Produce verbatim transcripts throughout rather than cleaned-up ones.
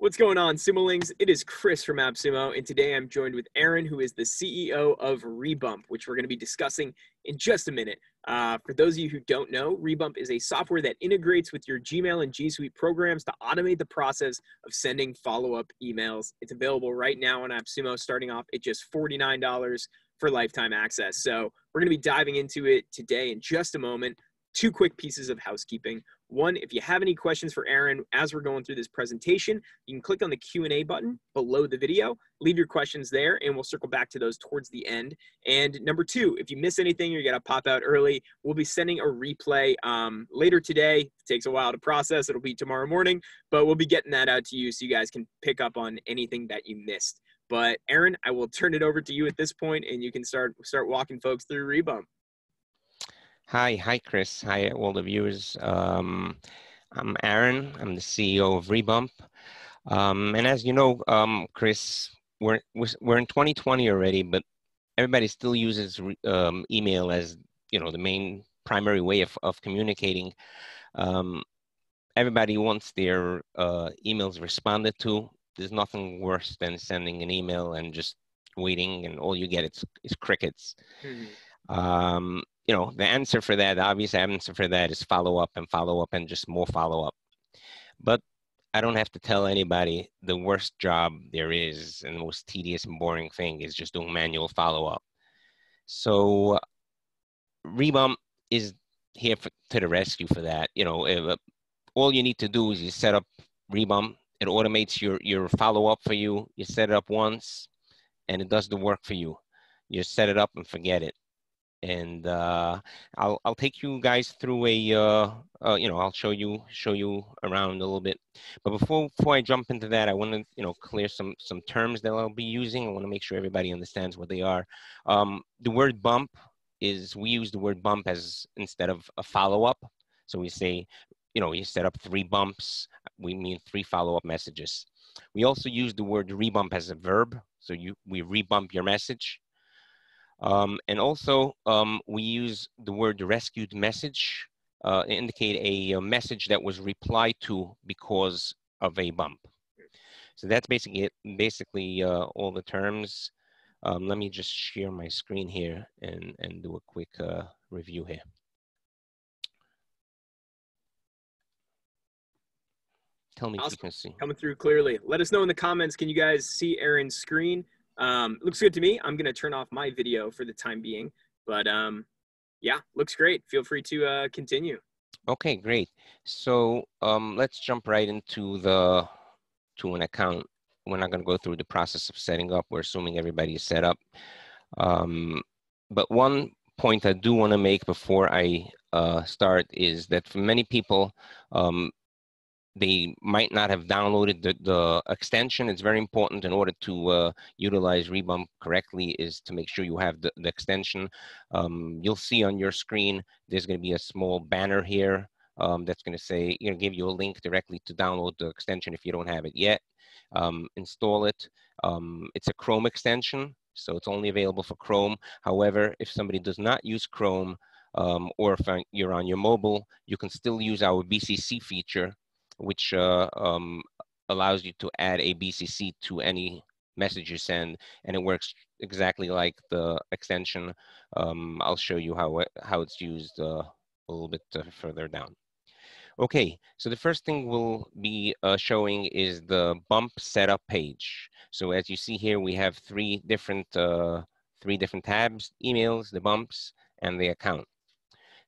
What's going on, SumoLings? It is Chris from AppSumo, and today I'm joined with Aaron, who is the C E O of Rebump, which we're going to be discussing in just a minute. Uh, for those of you who don't know, Rebump is a software that integrates with your Gmail and G Suite programs to automate the process of sending follow-up emails. It's available right now on AppSumo, starting off at just forty-nine dollars for lifetime access. So we're going to be diving into it today in just a moment. Two quick pieces of housekeeping. One, if you have any questions for Aaron as we're going through this presentation, you can click on the Q and A button below the video, leave your questions there, and we'll circle back to those towards the end. And number two, if you miss anything or you got to pop out early, we'll be sending a replay um, later today. It takes a while to process. It'll be tomorrow morning, but we'll be getting that out to you so you guys can pick up on anything that you missed. But Aaron, I will turn it over to you at this point, and you can start, start walking folks through Rebump. Hi, hi, Chris. Hi, all the viewers. Um, I'm Aaron. I'm the C E O of Rebump. Um, and as you know, um, Chris, we're, we're in twenty twenty already, but everybody still uses um, email as, you know, the main primary way of, of communicating. Um, everybody wants their uh, emails responded to. There's nothing worse than sending an email and just waiting, and all you get is, is crickets. Mm-hmm. um, You know, the answer for that, the obvious answer for that is follow up and follow up and just more follow up. But I don't have to tell anybody the worst job there is and the most tedious and boring thing is just doing manual follow up. So Rebump is here for, to the rescue for that. You know, if, uh, all you need to do is you set up Rebump. It automates your, your follow up for you. You set it up once and it does the work for you. You set it up and forget it. And uh, I'll I'll take you guys through a uh, uh, you know I'll show you show you around a little bit. But before before I jump into that, I want to you know clear some some terms that I'll be using. I want to make sure everybody understands what they are. Um, the word bump is we use the word bump as instead of a follow up. So we say you know you set up three bumps. We mean three follow up messages. We also use the word rebump as a verb. So you we rebump your message. Um, and also, um, we use the word rescued message uh, to indicate a, a message that was replied to because of a bump. So that's basically it, basically uh, all the terms. Um, let me just share my screen here and, and do a quick uh, review here. Tell me if you can see. Coming through clearly. Let us know in the comments. Can you guys see Aaron's screen? Um, looks good to me. I'm going to turn off my video for the time being, but um, yeah, looks great. Feel free to uh, continue. Okay, great. So um, let's jump right into the, to an account. We're not going to go through the process of setting up. We're assuming everybody is set up. Um, but one point I do want to make before I uh, start is that for many people, um, they might not have downloaded the, the extension. It's very important in order to uh, utilize Rebump correctly is to make sure you have the, the extension. Um, you'll see on your screen, there's gonna be a small banner here um, that's gonna say, you know, give you a link directly to download the extension if you don't have it yet. Um, install it. Um, it's a Chrome extension, so it's only available for Chrome. However, if somebody does not use Chrome um, or if you're on your mobile, you can still use our B C C feature, which uh, um, allows you to add a B C C to any message you send, and it works exactly like the extension. Um, I'll show you how, it, how it's used uh, a little bit uh, further down. Okay, so the first thing we'll be uh, showing is the bump setup page. So as you see here, we have three different, uh, three different tabs, emails, the bumps, and the account.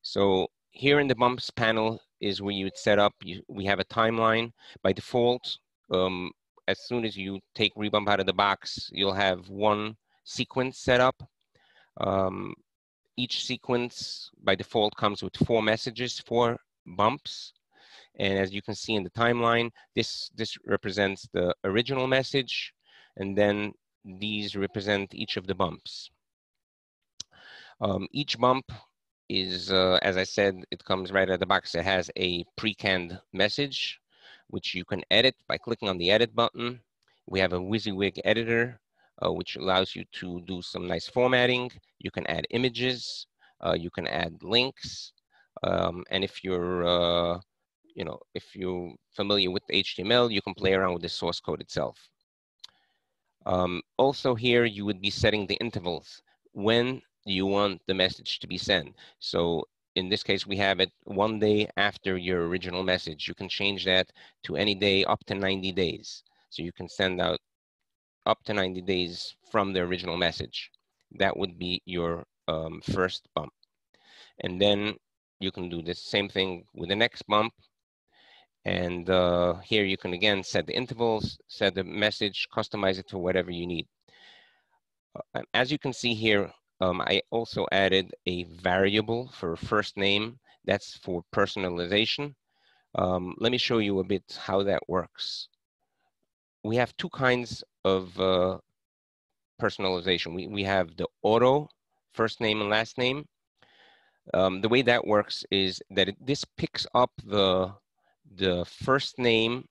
So here in the bumps panel, is where you'd set up, you, we have a timeline. By default, um, as soon as you take Rebump out of the box, you'll have one sequence set up. Um, each sequence by default comes with four messages, four bumps. And as you can see in the timeline, this, this represents the original message, and then these represent each of the bumps. Um, each bump is, uh, as I said, it comes right out of the box. It has a pre-canned message, which you can edit by clicking on the edit button. We have a WYSIWYG editor, uh, which allows you to do some nice formatting. You can add images, uh, you can add links. Um, and if you're, uh, you know, if you're familiar with H T M L, you can play around with the source code itself. Um, also here, you would be setting the intervals when you want the message to be sent. So in this case, we have it one day after your original message. You can change that to any day up to ninety days. So you can send out up to ninety days from the original message. That would be your um, first bump. And then you can do the same thing with the next bump. And uh, here you can again set the intervals, set the message, customize it to whatever you need. Uh, as you can see here, um, I also added a variable for first name. That's for personalization. Um, let me show you a bit how that works. We have two kinds of uh, personalization. We, we have the auto first name and last name. Um, the way that works is that it, this picks up the the first name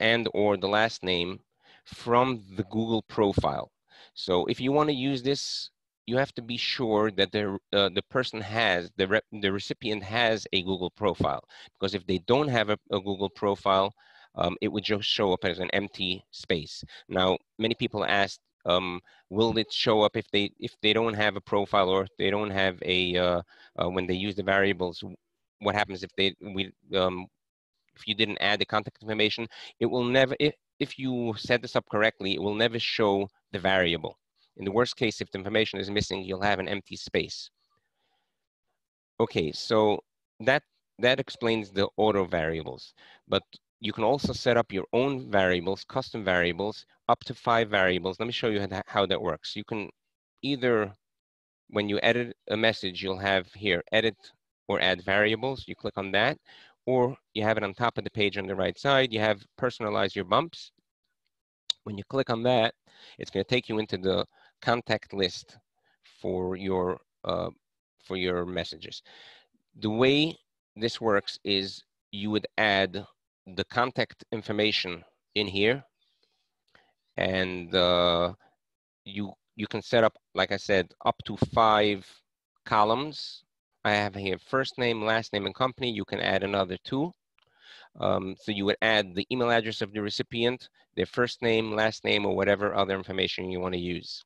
and or the last name from the Google profile. So if you want to use this, you have to be sure that the uh, the person has the rep, the recipient has a Google profile, because if they don't have a, a Google profile, um, it would just show up as an empty space. Now, many people asked, um, will it show up if they if they don't have a profile, or if they don't have a uh, uh, when they use the variables? What happens if they we um, if you didn't add the contact information? It will never, if, if you set this up correctly, it will never show the variable. In the worst case, if the information is missing, you'll have an empty space. Okay, so that, that explains the auto variables, but you can also set up your own variables, custom variables, up to five variables. Let me show you how that works. You can either, when you edit a message, you'll have here, edit or add variables. You click on that, or you have it on top of the page on the right side. You have personalize your bumps. When you click on that, it's going to take you into the contact list for your, uh, for your messages. The way this works is you would add the contact information in here, and uh, you, you can set up, like I said, up to five columns. I have here first name, last name, and company. You can add another two. Um, so you would add the email address of the recipient, their first name, last name, or whatever other information you want to use.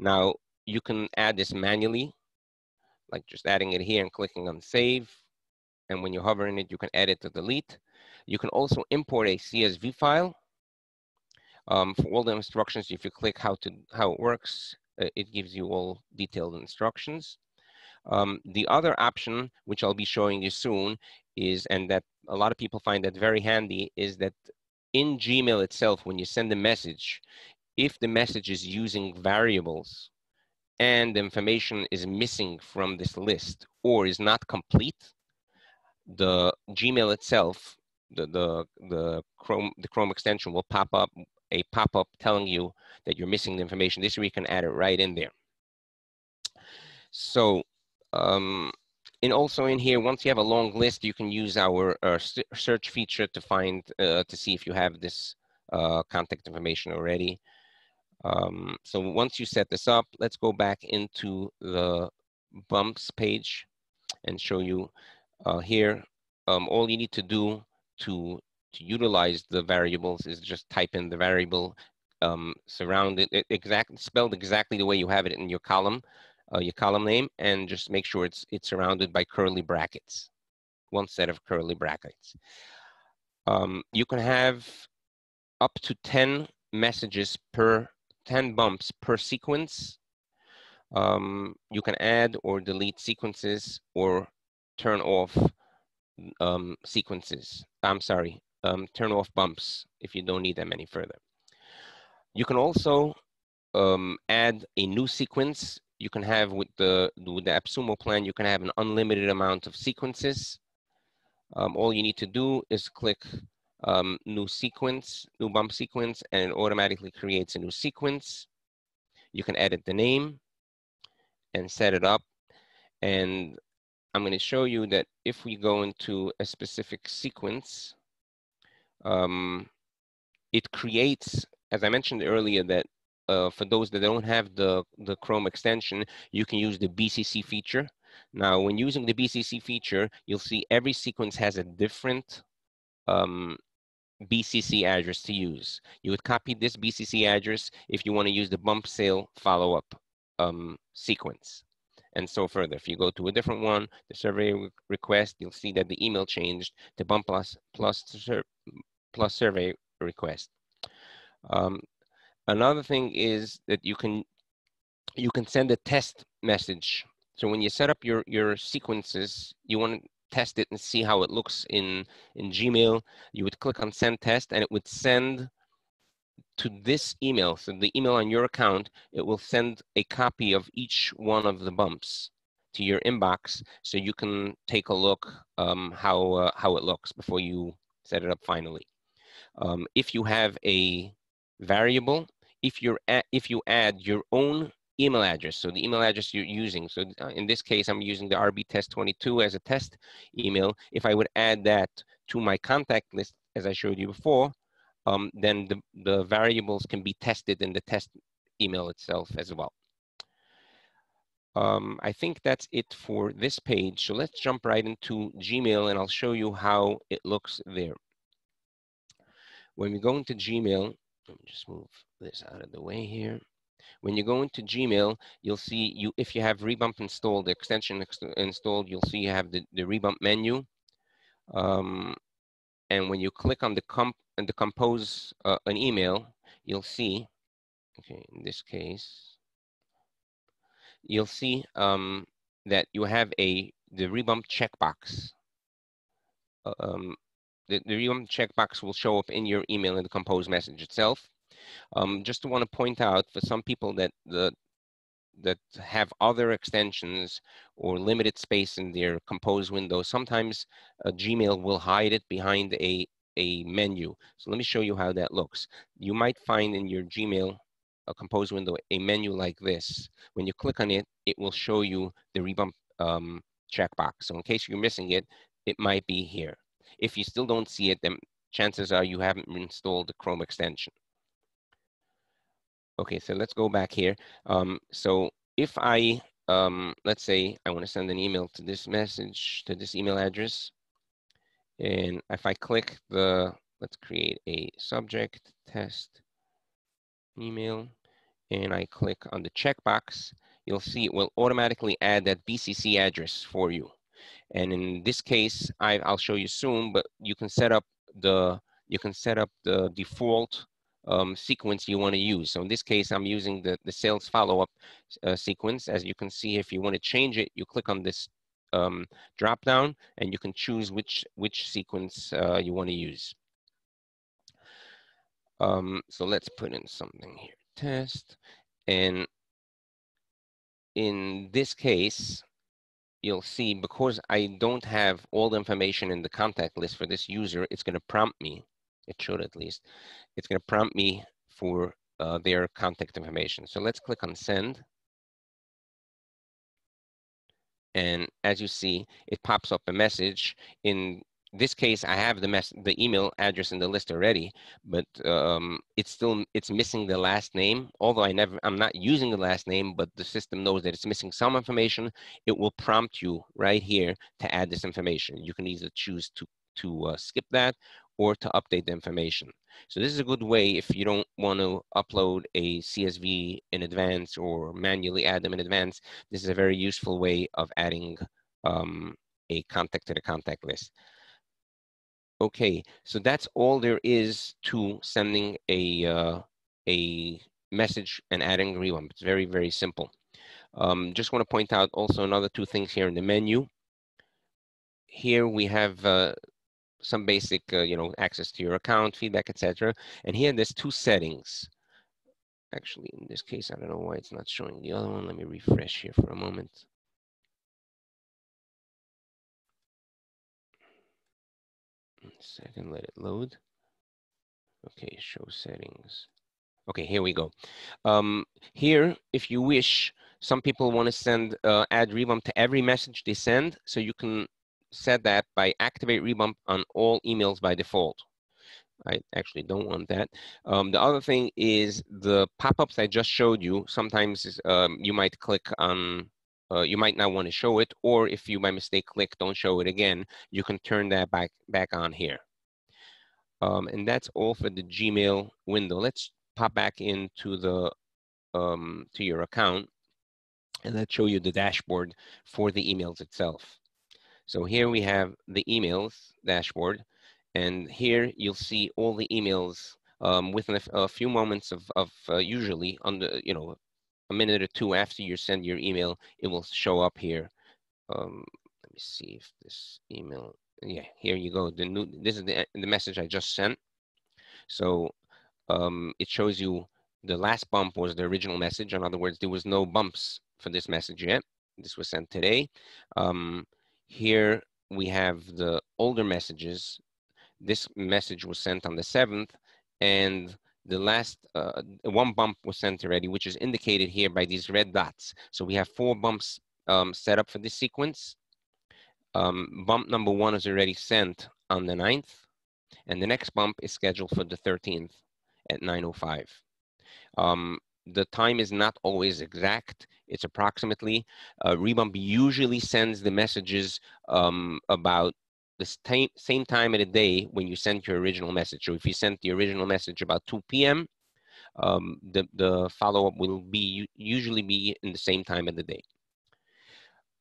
Now, you can add this manually, like just adding it here and clicking on save. And when you hover in it, you can edit or delete. You can also import a C S V file. Um, for all the instructions, if you click how, to, how it works, it gives you all detailed instructions. Um, the other option, which I'll be showing you soon, is, and that a lot of people find that very handy, is that in Gmail itself, when you send a message, if the message is using variables and information is missing from this list or is not complete, the Gmail itself, the, the, the, Chrome, the Chrome extension will pop up, a pop-up telling you that you're missing the information. This way you can add it right in there. So, Um, and also in here, once you have a long list, you can use our, our search feature to find, uh, to see if you have this uh, contact information already. Um, so once you set this up, let's go back into the bumps page and show you uh, here. Um, all you need to do to, to utilize the variables is just type in the variable, um, surround it, it exact, spelled exactly the way you have it in your column. Uh, your column name, and just make sure it's it's surrounded by curly brackets, one set of curly brackets. Um, you can have up to ten messages per, ten bumps per sequence. Um, you can add or delete sequences or turn off um, sequences. I'm sorry, um, turn off bumps if you don't need them any further. You can also um, add a new sequence. You can have with the, with the AppSumo plan, you can have an unlimited amount of sequences. Um, all you need to do is click um, new sequence, new bump sequence, and it automatically creates a new sequence. You can edit the name and set it up. And I'm going to show you that if we go into a specific sequence, um, it creates, as I mentioned earlier, that Uh, for those that don't have the, the Chrome extension, you can use the B C C feature. Now, when using the B C C feature, you'll see every sequence has a different um, B C C address to use. You would copy this B C C address if you want to use the bump sale follow-up um, sequence, and so further. If you go to a different one, the survey re request, you'll see that the email changed to bump plus, plus, sur plus survey request. Um, another thing is that you can, you can send a test message. So when you set up your, your sequences, you want to test it and see how it looks in, in Gmail. You would click on send test and it would send to this email. So the email on your account, it will send a copy of each one of the bumps to your inbox so you can take a look um, how, uh, how it looks before you set it up finally. Um, if you have a variable, if, you're at, if you add your own email address, so the email address you're using. So in this case, I'm using the R B test twenty-two as a test email. If I would add that to my contact list, as I showed you before, um, then the, the variables can be tested in the test email itself as well. Um, I think that's it for this page. So let's jump right into Gmail and I'll show you how it looks there. When we go into Gmail, let me just move this out of the way here. When you go into Gmail, you'll see you if you have Rebump installed, the extension ex installed, you'll see you have the, the Rebump menu. Um, and when you click on the comp and the compose uh, an email, you'll see, okay, in this case, you'll see um, that you have a the Rebump checkbox. Um, the, the Rebump checkbox will show up in your email in the compose message itself. Um, just to want to point out for some people that the that have other extensions or limited space in their compose window, sometimes uh, Gmail will hide it behind a, a menu. So let me show you how that looks. You might find in your Gmail uh, compose window a menu like this. When you click on it, it will show you the Rebump um, checkbox. So in case you're missing it, it might be here. If you still don't see it, then chances are you haven't installed the Chrome extension. Okay, so let's go back here. Um, so if I, um, let's say I want to send an email to this message, to this email address. And if I click the, let's create a subject test email. And I click on the checkbox, you'll see it will automatically add that B C C address for you. And in this case, I, I'll show you soon, but you can set up the, you can set up the default Um, sequence you want to use. So in this case, I'm using the, the sales follow-up uh, sequence. As you can see, if you want to change it, you click on this um, drop-down and you can choose which, which sequence uh, you want to use. Um, so let's put in something here, test. And in this case, you'll see, because I don't have all the information in the contact list for this user, it's going to prompt me. It should at least. It's going to prompt me for uh, their contact information. So let's click on send. And as you see, it pops up a message. In this case, I have the mess the email address in the list already, but um, it's still it's missing the last name. Although I never, I'm not using the last name, but the system knows that it's missing some information. It will prompt you right here to add this information. You can either choose to to uh, skip that or to update the information. So this is a good way if you don't want to upload a C S V in advance or manually add them in advance. This is a very useful way of adding um, a contact to the contact list. Okay, so that's all there is to sending a, uh, a message and adding Rebump. It's very, very simple. Um, just want to point out also another two things here in the menu. Here we have uh, some basic, uh, you know, access to your account, feedback, et cetera. And here there's two settings. Actually, in this case, I don't know why it's not showing the other one. Let me refresh here for a moment. One second, let it load. Okay, show settings. Okay, here we go. Um, here, if you wish, some people want to send, uh, add Rebump to every message they send, so you can set that by activate Rebump on all emails by default. I actually don't want that. Um, the other thing is the pop-ups I just showed you. Sometimes um, you might click on uh, you might not want to show it, or if you by mistake click don't show it again, you can turn that back, back on here. Um, and that's all for the Gmail window. Let's pop back into the, um, to your account, and let's show you the dashboard for the emails itself. So here we have the emails dashboard, and here you'll see all the emails um, within a, a few moments of, of uh, usually on the, you know, a minute or two after you send your email, it will show up here. Um, let me see if this email, yeah, here you go. The new, this is the, the message I just sent. So um, it shows you the last bump was the original message. In other words, there was no bumps for this message yet. This was sent today. Um, here we have the older messages. This message was sent on the seventh, and the last uh, one bump was sent already, which is indicated here by these red dots. So we have four bumps um, set up for this sequence. Um, bump number one is already sent on the ninth, and the next bump is scheduled for the thirteenth at nine oh five. Um, the time is not always exact. It's approximately. Uh, Rebump usually sends the messages um, about the same time of the day when you sent your original message. So if you sent the original message about two P M, um, the, the follow-up will be usually be in the same time of the day.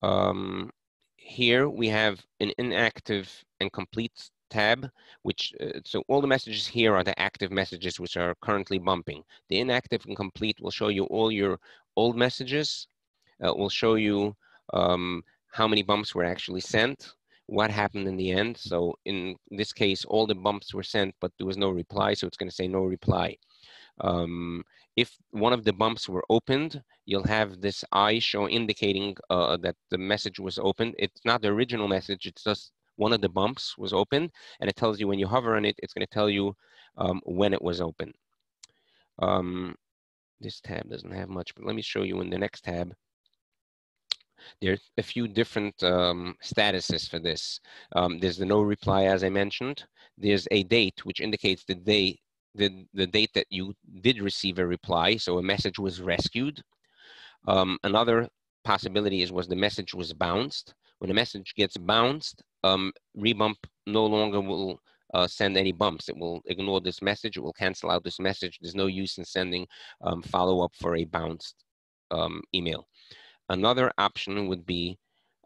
Um, here we have an inactive and complete tab, which, uh, so all the messages here are the active messages which are currently bumping. The inactive and complete will show you all your old messages. Uh, will show you um, how many bumps were actually sent, what happened in the end. So in this case, all the bumps were sent, but there was no reply, so it's gonna say no reply. Um, if one of the bumps were opened, you'll have this eye show indicating uh, that the message was opened. It's not the original message, it's just one of the bumps was opened, and it tells you when you hover on it, it's gonna tell you um, when it was open. Um, this tab doesn't have much, but let me show you in the next tab. There's a few different um, statuses for this. Um, there's the no reply, as I mentioned. There's a date, which indicates the day, the, the date that you did receive a reply, so a message was rescued. Um, another possibility is was the message was bounced. When a message gets bounced, um, Rebump no longer will uh, send any bumps. It will ignore this message. It will cancel out this message. There's no use in sending um, follow-up for a bounced um, email. Another option would be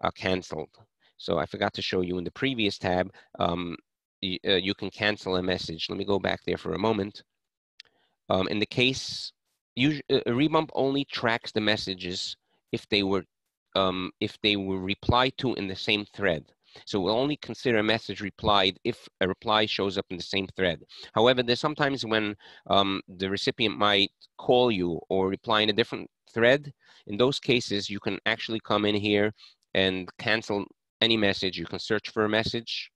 uh, canceled. So I forgot to show you in the previous tab, um, you, uh, you can cancel a message. Let me go back there for a moment. Um, in the case, you, uh, Rebump only tracks the messages if they were um, if they were replied to in the same thread. So we'll only consider a message replied if a reply shows up in the same thread. However, there's sometimes when um, the recipient might call you or reply in a different thread. In those cases, you can actually come in here and cancel any message. You can search for a message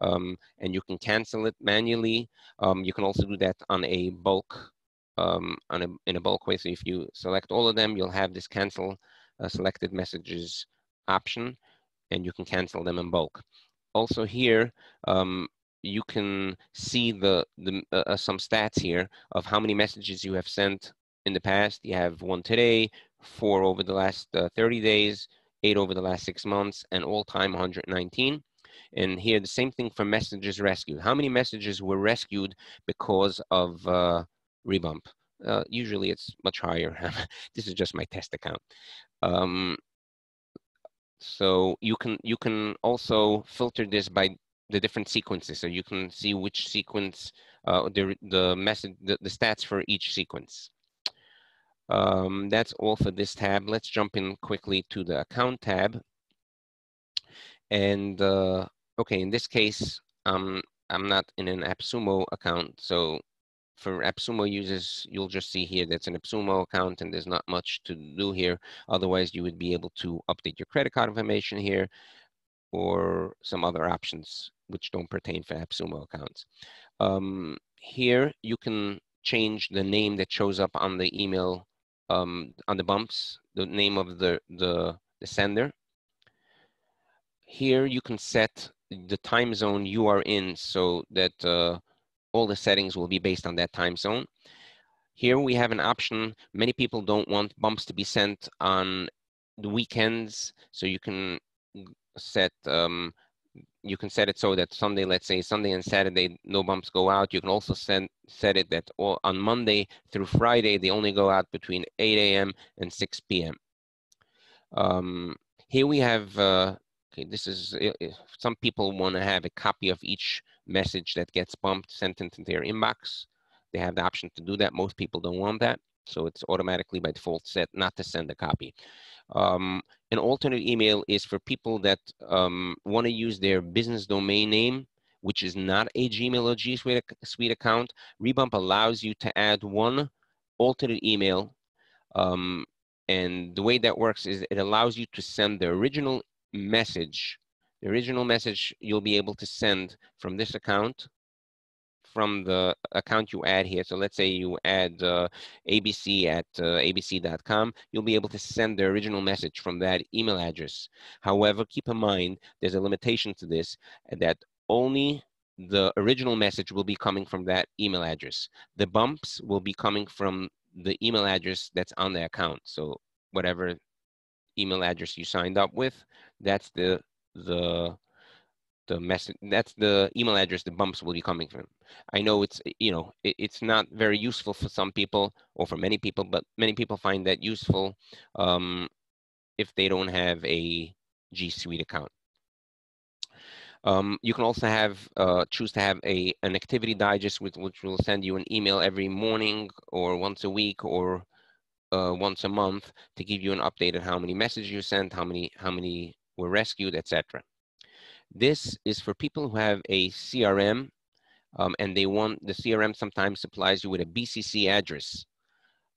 um, and you can cancel it manually. Um, you can also do that on a bulk, um, on a, in a bulk way. So if you select all of them, you'll have this cancel uh, selected messages option, and you can cancel them in bulk. Also here, um, you can see the, the uh, some stats here of how many messages you have sent in the past. You have one today, four over the last uh, thirty days, eight over the last six months, and all time one hundred nineteen. And here, the same thing for messages rescued. How many messages were rescued because of uh, Rebump? Uh, usually it's much higher. This is just my test account. Um, So you can you can also filter this by the different sequences. So you can see which sequence uh, the the message the, the stats for each sequence. Um, that's all for this tab. Let's jump in quickly to the account tab. And uh, okay, in this case, um, I'm not in an AppSumo account. So for AppSumo users, you'll just see here that's an AppSumo account and there's not much to do here. Otherwise, you would be able to update your credit card information here or some other options which don't pertain for AppSumo accounts. Um, here, you can change the name that shows up on the email, um, on the bumps, the name of the, the, the sender. Here, you can set the time zone you are in so that uh, all the settings will be based on that time zone. Here we have an option. Many people don't want bumps to be sent on the weekends, so you can set um, you can set it so that Sunday, let's say Sunday and Saturday, no bumps go out. You can also send, set it that all, on Monday through Friday, they only go out between eight A M and six P M Um, here we have, uh, okay, this is, some people want to have a copy of each message that gets bumped sent into their inbox. They have the option to do that. Most people don't want that. So it's automatically by default set not to send a copy. Um, an alternate email is for people that um, want to use their business domain name, which is not a Gmail or G Suite account. Rebump allows you to add one alternate email. Um, and the way that works is it allows you to send the original message. The original message you'll be able to send from this account, from the account you add here. So let's say you add uh, abc at uh, abc dot com, you'll be able to send the original message from that email address. However, keep in mind, there's a limitation to this, that only the original message will be coming from that email address. The bumps will be coming from the email address that's on the account. So whatever email address you signed up with, that's the, the The message, that's the email address the bumps will be coming from. I know it's, you know, it, it's not very useful for some people or for many people, but many people find that useful um, if they don't have a G Suite account. Um, you can also have uh, choose to have a an activity digest, with, which will send you an email every morning or once a week or uh, once a month to give you an update on how many messages you sent, how many how many were rescued, et cetera. This is for people who have a C R M um, and they want, the C R M sometimes supplies you with a B C C address,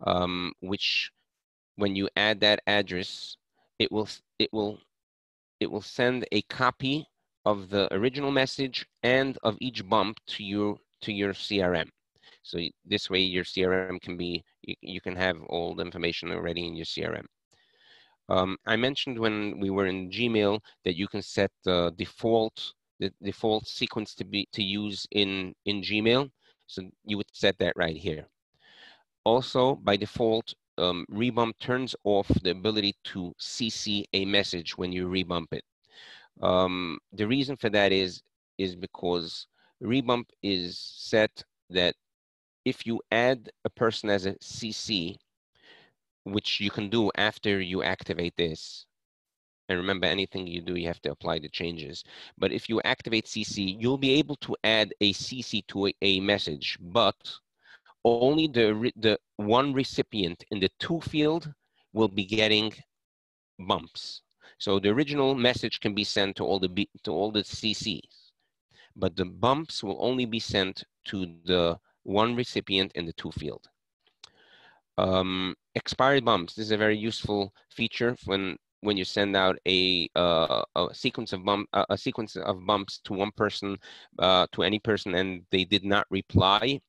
um, which when you add that address, it will, it will, it will send a copy of the original message and of each bump to your, to your C R M. So this way your C R M can be, you, you can have all the information already in your C R M. Um, I mentioned when we were in Gmail that you can set the default the default sequence to be to use in in Gmail. So you would set that right here. Also, by default, um, Rebump turns off the ability to C C a message when you rebump it. Um, the reason for that is is because Rebump is set that if you add a person as a C C, which you can do after you activate this. And remember, anything you do, you have to apply the changes. But if you activate C C, you'll be able to add a C C to a, a message, but only the, the one recipient in the to field will be getting bumps. So the original message can be sent to all the, B, to all the C Cs, but the bumps will only be sent to the one recipient in the to field. Um, expired bumps. This is a very useful feature when when you send out a uh, a sequence of bump a sequence of bumps to one person uh, to any person, and they did not reply,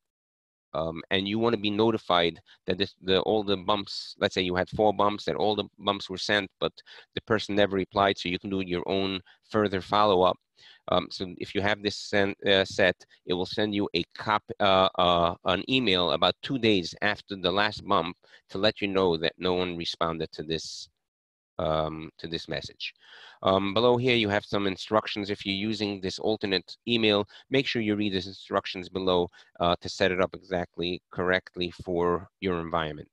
um, and you want to be notified that this, the all the bumps. Let's say you had four bumps, that all the bumps were sent, but the person never replied. So you can do your own further follow up. Um, so if you have this send, uh, set, it will send you a cop, uh, uh, an email about two days after the last bump to let you know that no one responded to this um, to this message. Um, below here, you have some instructions. If you're using this alternate email, make sure you read these instructions below uh, to set it up exactly correctly for your environment.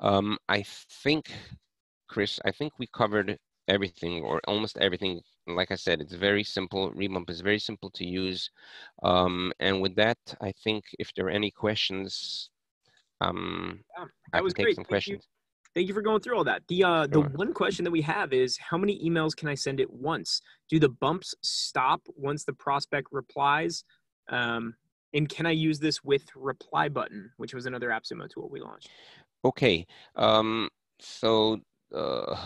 Um, I think, Chris, I think we covered everything or almost everything. Like I said, it's very simple. Rebump is very simple to use. Um, and with that, I think if there are any questions, um, yeah, I can take some questions. Thank you for going through all that. The, uh, the one question that we have is, how many emails can I send at once? Do the bumps stop once the prospect replies? Um, and can I use this with Reply Button, which was another AppSumo tool we launched? Okay. Um, so... Uh...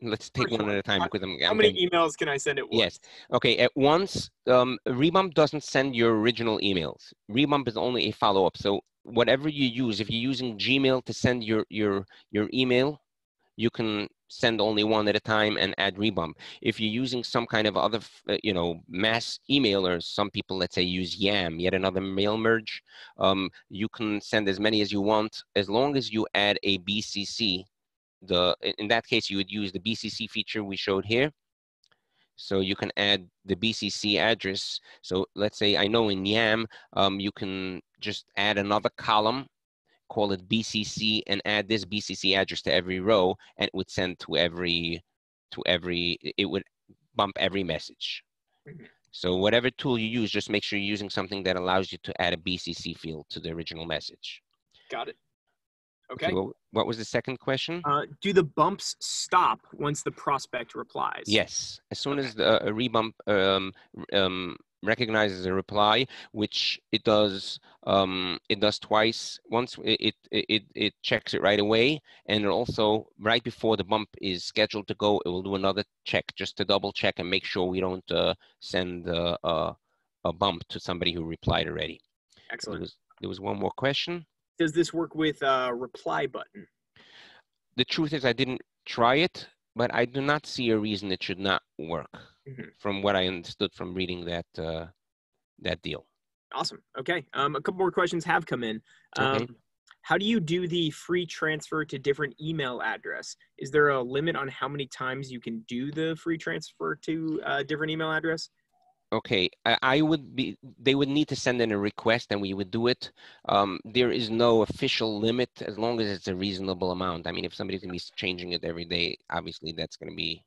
Let's take one at a time. Because I'm, How I'm many getting... emails can I send at once? Yes. Okay. At once, um, Rebump doesn't send your original emails. Rebump is only a follow-up. So whatever you use, if you're using Gmail to send your, your, your email, you can send only one at a time and add Rebump. If you're using some kind of other, you know, mass emailer, some people, let's say, use YAMM, yet another mail merge, um, you can send as many as you want as long as you add a B C C the, in that case, you would use the B C C feature we showed here. So you can add the B C C address. So let's say, I know in YAMM, um, you can just add another column, call it B C C, and add this B C C address to every row, and it would send to every, to every, it would bump every message. Mm-hmm. So whatever tool you use, just make sure you're using something that allows you to add a B C C field to the original message. Got it. Okay. So what was the second question? Uh, do the bumps stop once the prospect replies? Yes. As soon okay. as the a rebump um, um, recognizes a reply, which it does, um, it does twice. Once it, it it it checks it right away, and also right before the bump is scheduled to go, it will do another check just to double check and make sure we don't uh, send uh, uh, a bump to somebody who replied already. Excellent. There was, there was one more question. Does this work with a reply button? The truth is I didn't try it, but I do not see a reason it should not work mm-hmm. from what I understood from reading that, uh, that deal. Awesome. Okay. Um, a couple more questions have come in. Um, okay. How do you do the free transfer to different email address? Is there a limit on how many times you can do the free transfer to a different email address? Okay, I, I would be, they would need to send in a request and we would do it. Um, there is no official limit as long as it's a reasonable amount. I mean, if somebody's going to be changing it every day, obviously that's going to be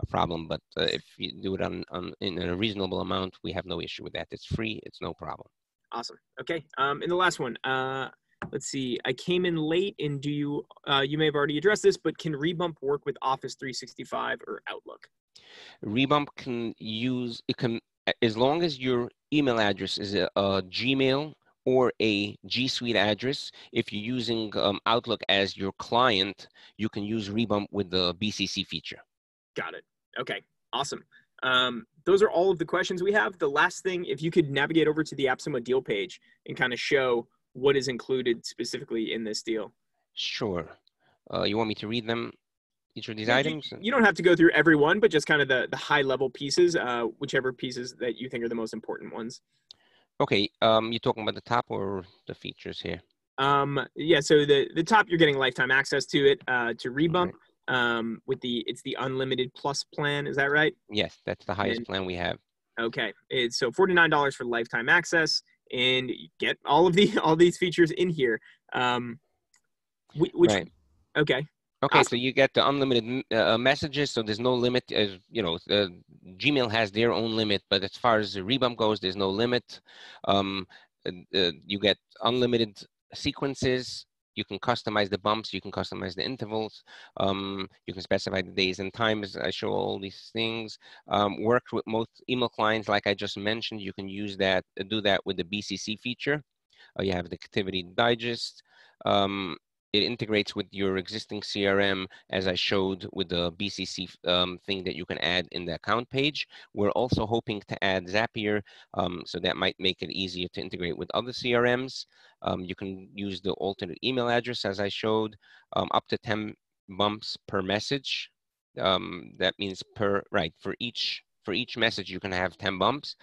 a problem. But uh, if you do it on, on, in a reasonable amount, we have no issue with that. It's free. It's no problem. Awesome. Okay. Um, and the last one, uh, let's see. I came in late and do you, uh, you may have already addressed this, but can Rebump work with Office three sixty-five or Outlook? Rebump can use it can as long as your email address is a, a Gmail or a G Suite address. If you're using um, Outlook as your client, you can use Rebump with the B C C feature. Got it. Okay, awesome. Um, those are all of the questions we have. The last thing, if you could navigate over to the AppSumo deal page and kind of show what is included specifically in this deal. Sure. Uh, you want me to read them? Each of these you, items? You don't have to go through every one, but just kind of the, the high level pieces, uh, whichever pieces that you think are the most important ones. Okay, um, you're talking about the top or the features here? Um, yeah, so the, the top, you're getting lifetime access to it, uh, to Rebump, right. um, with the, it's the unlimited plus plan, is that right? Yes, that's the highest and, plan we have. Okay, it's, so forty-nine dollars for lifetime access, and you get all of the, all these features in here. Um, which, right. Okay. Okay, so you get the unlimited uh, messages, so there's no limit. As you know, uh, Gmail has their own limit, but as far as the Rebump goes, there's no limit. Um, uh, you get unlimited sequences. You can customize the bumps. You can customize the intervals. Um, you can specify the days and times. I show all these things. Um, worked with most email clients, like I just mentioned. You can use that, do that with the B C C feature. Uh, you have the activity digest. Um, It integrates with your existing C R M, as I showed with the B C C um, thing that you can add in the account page. We're also hoping to add Zapier, um, so that might make it easier to integrate with other C R Ms. Um, you can use the alternate email address, as I showed, um, up to ten bumps per message. Um, that means per right for each for each message you can have ten bumps.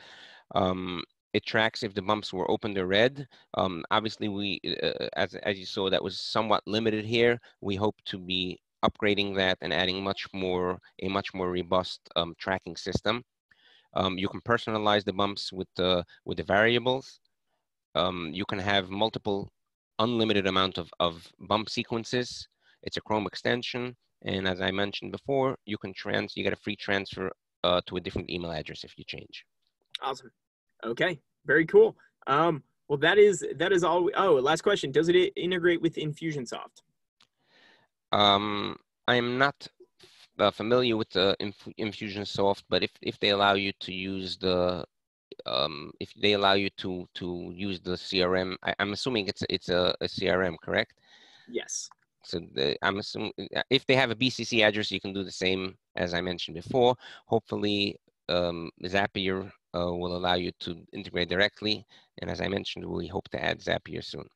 Um, It tracks if the bumps were opened or read. Um, obviously, we, uh, as, as you saw, that was somewhat limited here. We hope to be upgrading that and adding much more, a much more robust um, tracking system. Um, you can personalize the bumps with the, with the variables. Um, you can have multiple unlimited amount of, of bump sequences. It's a Chrome extension. And as I mentioned before, you can trans, you get a free transfer uh, to a different email address if you change. Awesome. Okay, very cool. Um, well, that is that is all. We, oh, last question: does it integrate with Infusionsoft? Um, I'm not uh, familiar with the Inf Infusionsoft, but if if they allow you to use the um, if they allow you to to use the C R M, I, I'm assuming it's it's a, a C R M, correct? Yes. So the, I'm assuming if they have a B C C address, you can do the same as I mentioned before. Hopefully, um, Zapier Uh, will allow you to integrate directly. And as I mentioned, we hope to add Zapier soon.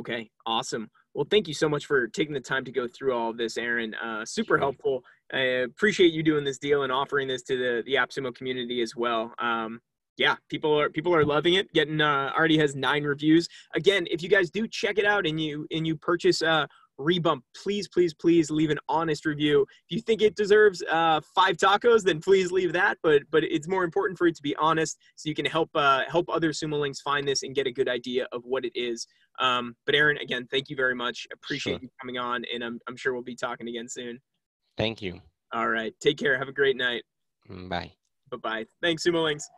Okay, awesome. Well, thank you so much for taking the time to go through all of this, Aaron. Uh, super sure. helpful. I appreciate you doing this deal and offering this to the, the AppSumo community as well. Um, yeah, people are people are loving it. Getting uh, already has nine reviews. Again, if you guys do check it out and you and you purchase uh, Rebump, please, please, please leave an honest review. If you think it deserves uh, five tacos, then please leave that. But but it's more important for you to be honest, so you can help uh, help other Sumo Links find this and get a good idea of what it is. Um, but Aaron, again, thank you very much. Appreciate sure. you coming on, and I'm I'm sure we'll be talking again soon. Thank you. All right, take care. Have a great night. Bye. Bye bye. Thanks, Sumo Links.